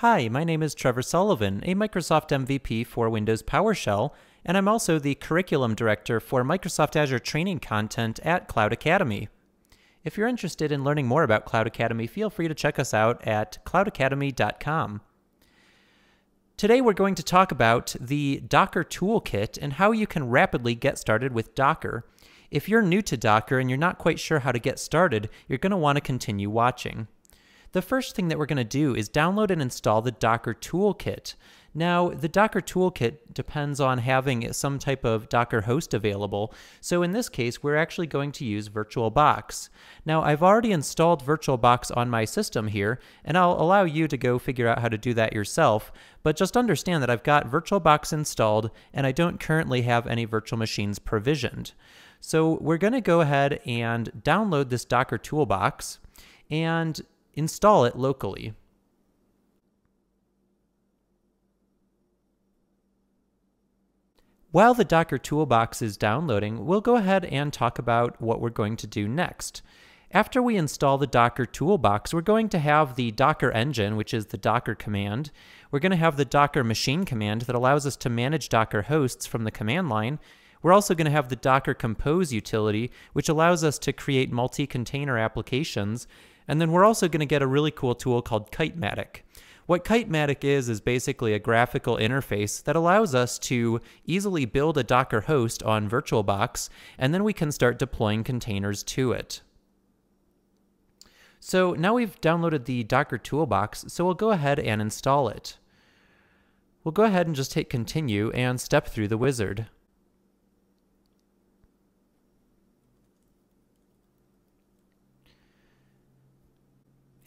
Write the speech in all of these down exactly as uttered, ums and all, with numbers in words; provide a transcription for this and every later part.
Hi, my name is Trevor Sullivan, a Microsoft M V P for Windows PowerShell, and I'm also the Curriculum Director for Microsoft Azure Training Content at Cloud Academy. If you're interested in learning more about Cloud Academy, feel free to check us out at cloud academy dot com. Today we're going to talk about the Docker Toolkit and how you can rapidly get started with Docker. If you're new to Docker and you're not quite sure how to get started, you're going to want to continue watching. The first thing that we're going to do is download and install the Docker Toolkit. Now, the Docker Toolkit depends on having some type of Docker host available, so in this case we're actually going to use VirtualBox. Now, I've already installed VirtualBox on my system here, and I'll allow you to go figure out how to do that yourself, but just understand that I've got VirtualBox installed and I don't currently have any virtual machines provisioned. So we're going to go ahead and download this Docker Toolbox and install it locally. While the Docker Toolbox is downloading, we'll go ahead and talk about what we're going to do next. After we install the Docker Toolbox, we're going to have the Docker engine, which is the Docker command. We're going to have the Docker Machine command that allows us to manage Docker hosts from the command line. We're also going to have the Docker Compose utility, which allows us to create multi-container applications. And then we're also going to get a really cool tool called Kitematic. What Kitematic is, is basically a graphical interface that allows us to easily build a Docker host on VirtualBox, and then we can start deploying containers to it. So now we've downloaded the Docker Toolbox, so we'll go ahead and install it. We'll go ahead and just hit continue and step through the wizard.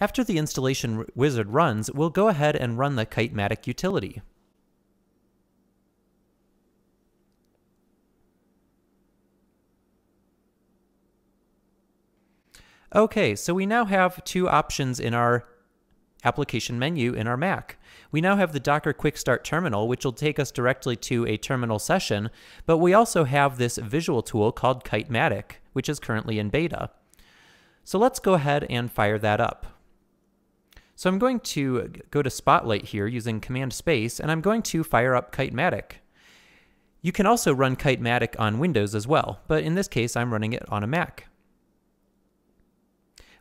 After the installation wizard runs, we'll go ahead and run the Kitematic utility. Okay, so we now have two options in our application menu in our Mac. We now have the Docker Quick Start Terminal, which will take us directly to a terminal session, but we also have this visual tool called Kitematic, which is currently in beta. So let's go ahead and fire that up. So I'm going to go to Spotlight here using Command Space, and I'm going to fire up Kitematic. You can also run Kitematic on Windows as well, but in this case I'm running it on a Mac.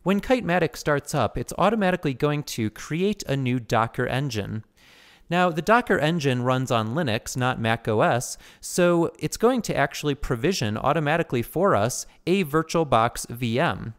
When Kitematic starts up, it's automatically going to create a new Docker engine. Now, the Docker engine runs on Linux, not Mac O S, so it's going to actually provision automatically for us a VirtualBox V M.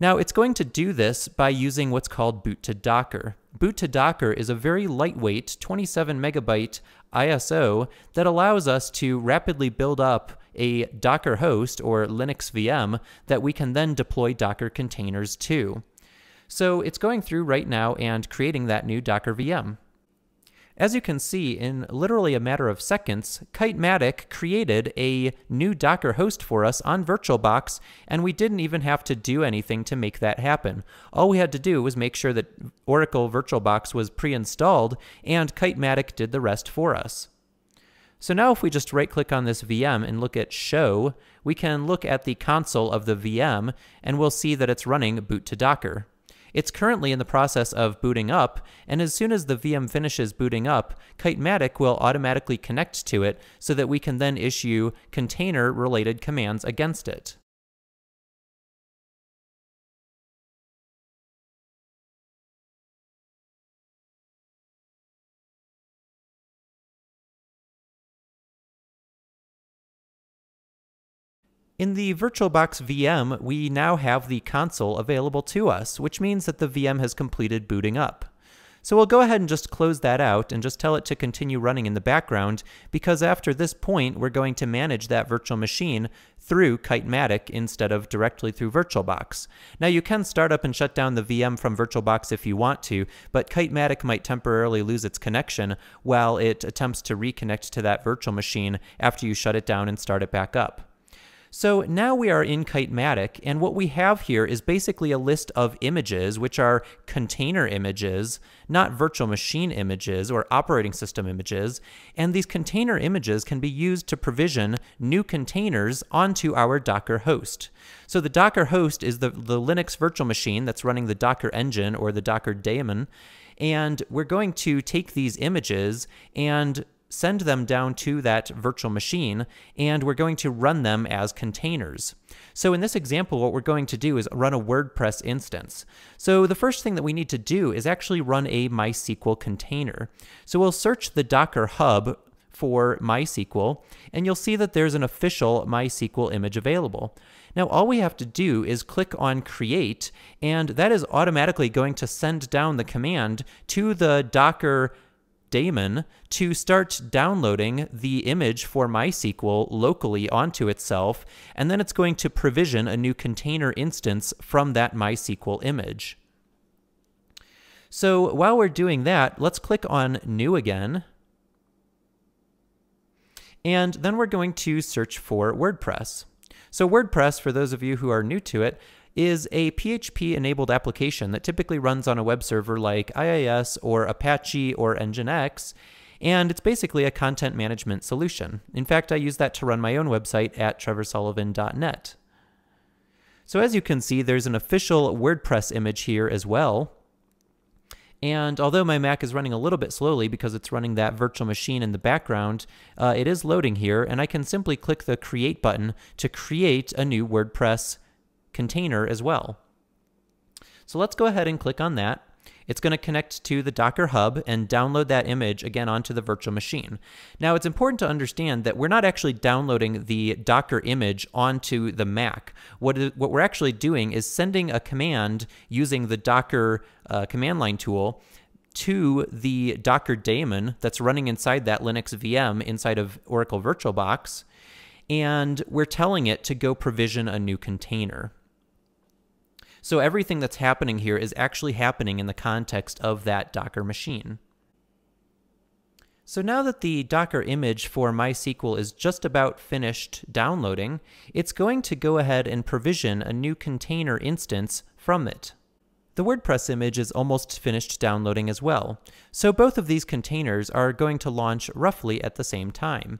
Now, it's going to do this by using what's called Boot to Docker. Boot to Docker is a very lightweight twenty-seven megabyte I S O that allows us to rapidly build up a Docker host or Linux V M that we can then deploy Docker containers to. So it's going through right now and creating that new Docker V M. As you can see, in literally a matter of seconds, Kitematic created a new Docker host for us on VirtualBox, and we didn't even have to do anything to make that happen. All we had to do was make sure that Oracle VirtualBox was pre-installed, and Kitematic did the rest for us. So now if we just right-click on this V M and look at Show, we can look at the console of the V M, and we'll see that it's running Boot to Docker. It's currently in the process of booting up, and as soon as the V M finishes booting up, Kitematic will automatically connect to it so that we can then issue container-related commands against it. In the VirtualBox V M, we now have the console available to us, which means that the V M has completed booting up. So we'll go ahead and just close that out and just tell it to continue running in the background, because after this point, we're going to manage that virtual machine through Kitematic instead of directly through VirtualBox. Now, you can start up and shut down the V M from VirtualBox if you want to, but Kitematic might temporarily lose its connection while it attempts to reconnect to that virtual machine after you shut it down and start it back up. So now we are in Kitematic, and what we have here is basically a list of images, which are container images, not virtual machine images or operating system images. And these container images can be used to provision new containers onto our Docker host. So the Docker host is the, the Linux virtual machine that's running the Docker engine or the Docker daemon. And we're going to take these images and send them down to that virtual machine, and we're going to run them as containers. So in this example, what we're going to do is run a WordPress instance. So the first thing that we need to do is actually run a MySQL container. So we'll search the Docker Hub for MySQL, and you'll see that there's an official MySQL image available. Now all we have to do is click on Create, and that is automatically going to send down the command to the Docker daemon to start downloading the image for MySQL locally onto itself, and then it's going to provision a new container instance from that MySQL image. So while we're doing that, let's click on New again, and then we're going to search for WordPress. So WordPress, for those of you who are new to it, is a P H P-enabled application that typically runs on a web server like I I S or Apache or Nginx, and it's basically a content management solution. In fact, I use that to run my own website at trevor sullivan dot net. So as you can see, there's an official WordPress image here as well. And although my Mac is running a little bit slowly because it's running that virtual machine in the background, uh, it is loading here, and I can simply click the Create button to create a new WordPress container as well. So let's go ahead and click on that. It's going to connect to the Docker Hub and download that image again onto the virtual machine. Now it's important to understand that we're not actually downloading the Docker image onto the Mac. What, what we're actually doing is sending a command using the Docker uh, command line tool to the Docker daemon that's running inside that Linux V M inside of Oracle VirtualBox, and we're telling it to go provision a new container. So everything that's happening here is actually happening in the context of that Docker machine. So now that the Docker image for MySQL is just about finished downloading, it's going to go ahead and provision a new container instance from it. The WordPress image is almost finished downloading as well. So both of these containers are going to launch roughly at the same time.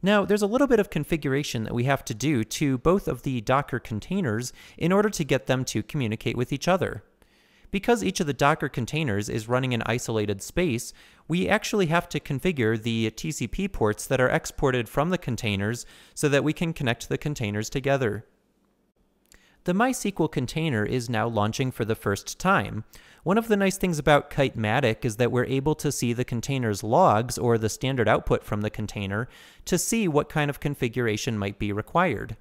Now, there's a little bit of configuration that we have to do to both of the Docker containers in order to get them to communicate with each other. Because each of the Docker containers is running in isolated space, we actually have to configure the T C P ports that are exported from the containers so that we can connect the containers together. The MySQL container is now launching for the first time. One of the nice things about Kitematic is that we're able to see the container's logs, or the standard output from the container, to see what kind of configuration might be required.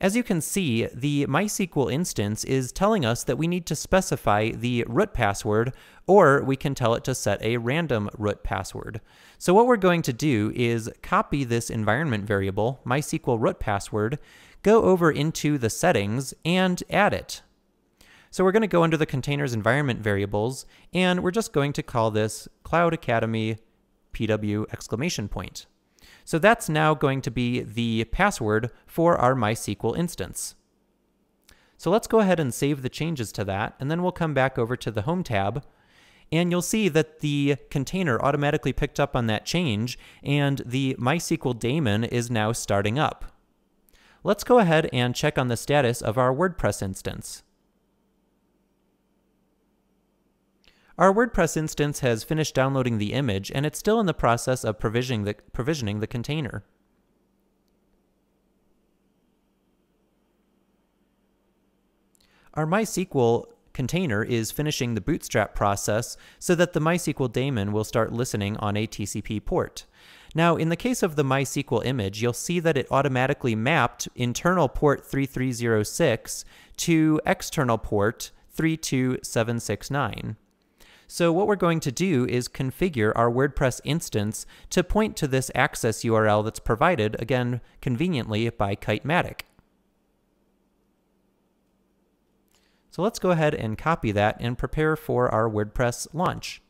As you can see, the MySQL instance is telling us that we need to specify the root password, or we can tell it to set a random root password. So what we're going to do is copy this environment variable, MySQL root password, go over into the settings and add it. So we're going to go under the container's environment variables, and we're just going to call this Cloud Academy P W exclamation point. So that's now going to be the password for our MySQL instance. So let's go ahead and save the changes to that, and then we'll come back over to the Home tab, and you'll see that the container automatically picked up on that change, and the MySQL daemon is now starting up. Let's go ahead and check on the status of our WordPress instance. Our WordPress instance has finished downloading the image, and it's still in the process of provisioning the, provisioning the container. Our MySQL container is finishing the bootstrap process so that the MySQL daemon will start listening on a T C P port. Now, in the case of the MySQL image, you'll see that it automatically mapped internal port three three zero six to external port three two seven six nine. So what we're going to do is configure our WordPress instance to point to this access U R L that's provided, again, conveniently by Kitematic. So let's go ahead and copy that and prepare for our WordPress launch.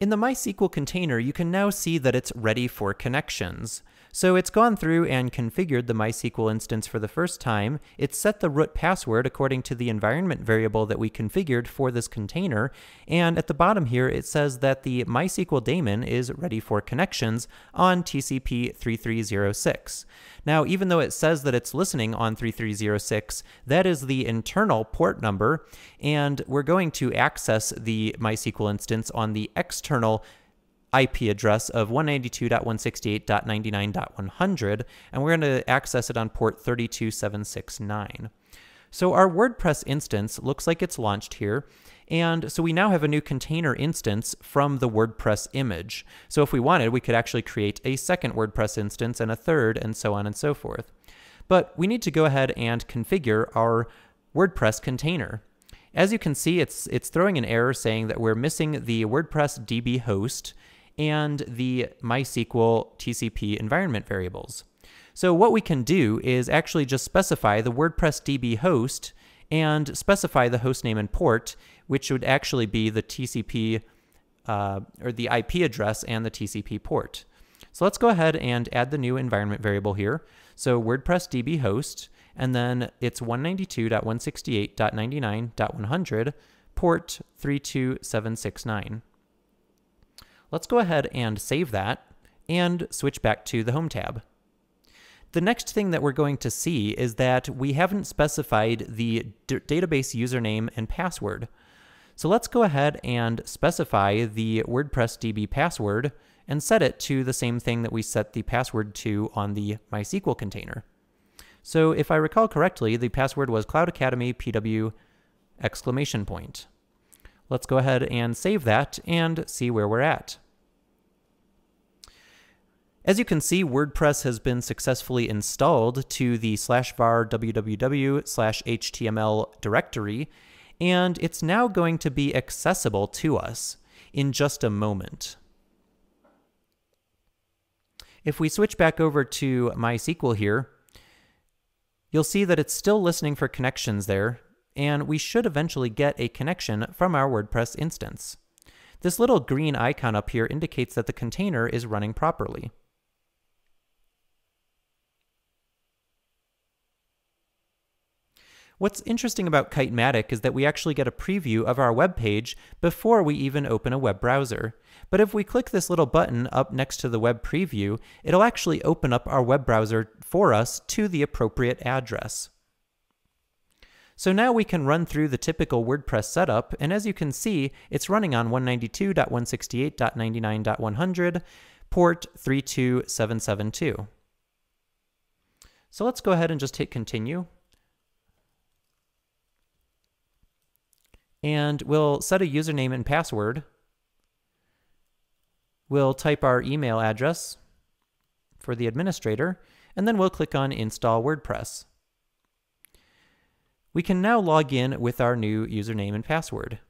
In the MySQL container, you can now see that it's ready for connections. So it's gone through and configured the MySQL instance for the first time. It's set the root password according to the environment variable that we configured for this container. And at the bottom here, it says that the MySQL daemon is ready for connections on T C P thirty-three oh six. Now, even though it says that it's listening on thirty-three oh six, that is the internal port number, and we're going to access the MySQL instance on the external I P address of one ninety-two dot one sixty-eight dot ninety-nine dot one hundred, and we're going to access it on port thirty-two seven sixty-nine. So our WordPress instance looks like it's launched here, and so we now have a new container instance from the WordPress image. So if we wanted, we could actually create a second WordPress instance and a third, and so on and so forth. But we need to go ahead and configure our WordPress container. As you can see, it's it's throwing an error saying that we're missing the WordPress D B host and the MySQL T C P environment variables. So what we can do is actually just specify the WordPress D B host and specify the hostname and port, which would actually be the T C P uh, or the I P address and the T C P port. So let's go ahead and add the new environment variable here. So WordPress D B host, and then it's one ninety-two dot one sixty-eight dot ninety-nine dot one hundred, port thirty-two seven sixty-nine. Let's go ahead and save that and switch back to the Home tab. The next thing that we're going to see is that we haven't specified the database username and password. So let's go ahead and specify the WordPress D B password and set it to the same thing that we set the password to on the MySQL container. So if I recall correctly, the password was Cloud Academy P W exclamation point. Let's go ahead and save that and see where we're at. As you can see, WordPress has been successfully installed to the slash var www slash html directory, and it's now going to be accessible to us in just a moment. If we switch back over to MySQL here, you'll see that it's still listening for connections there, and we should eventually get a connection from our WordPress instance. This little green icon up here indicates that the container is running properly. What's interesting about Kitematic is that we actually get a preview of our web page before we even open a web browser. But if we click this little button up next to the web preview, it'll actually open up our web browser for us to the appropriate address. So now we can run through the typical WordPress setup, and as you can see, it's running on one ninety-two dot one sixty-eight dot ninety-nine dot one hundred, port thirty-two seven seventy-two. So let's go ahead and just hit continue. And we'll set a username and password. We'll type our email address for the administrator, and then we'll click on Install WordPress. We can now log in with our new username and password.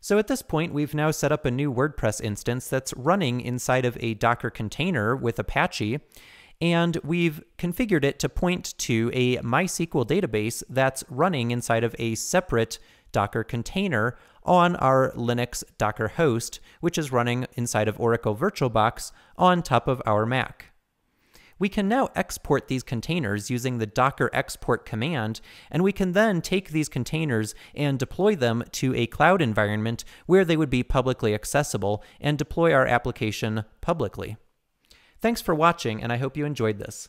So at this point, we've now set up a new WordPress instance that's running inside of a Docker container with Apache, and we've configured it to point to a MySQL database that's running inside of a separate Docker container on our Linux Docker host, which is running inside of Oracle VirtualBox on top of our Mac. We can now export these containers using the Docker export command, and we can then take these containers and deploy them to a cloud environment where they would be publicly accessible and deploy our application publicly. Thanks for watching, and I hope you enjoyed this.